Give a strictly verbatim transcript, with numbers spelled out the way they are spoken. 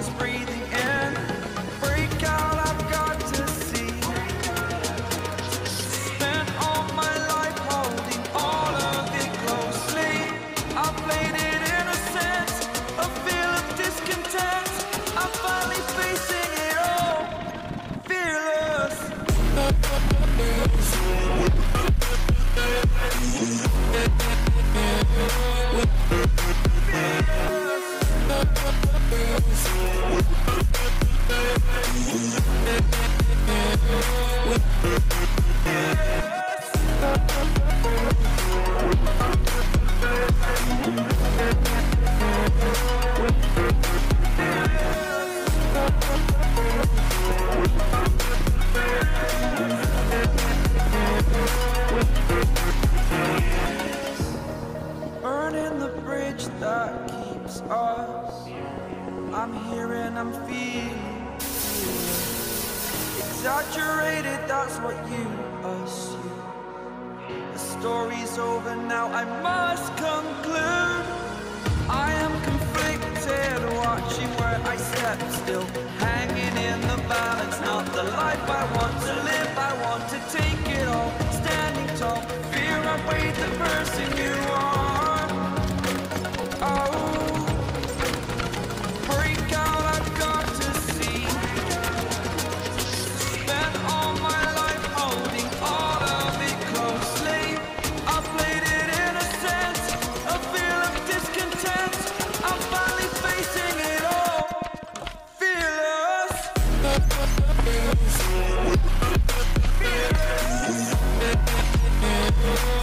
is breathing in. Break out, I've got to see. Spent all my life holding all of it closely. I played it innocent, a feel of discontent. I'm finally facing it all, fearless. That keeps us. I'm here and I'm feeling exaggerated, that's what you assume. The story's over now, I must conclude. I am conflicted, watching where I step still, hanging in the balance, not the life I want to live. I want to take it all, standing tall. Fear outweighs the person you are. We'll be right back.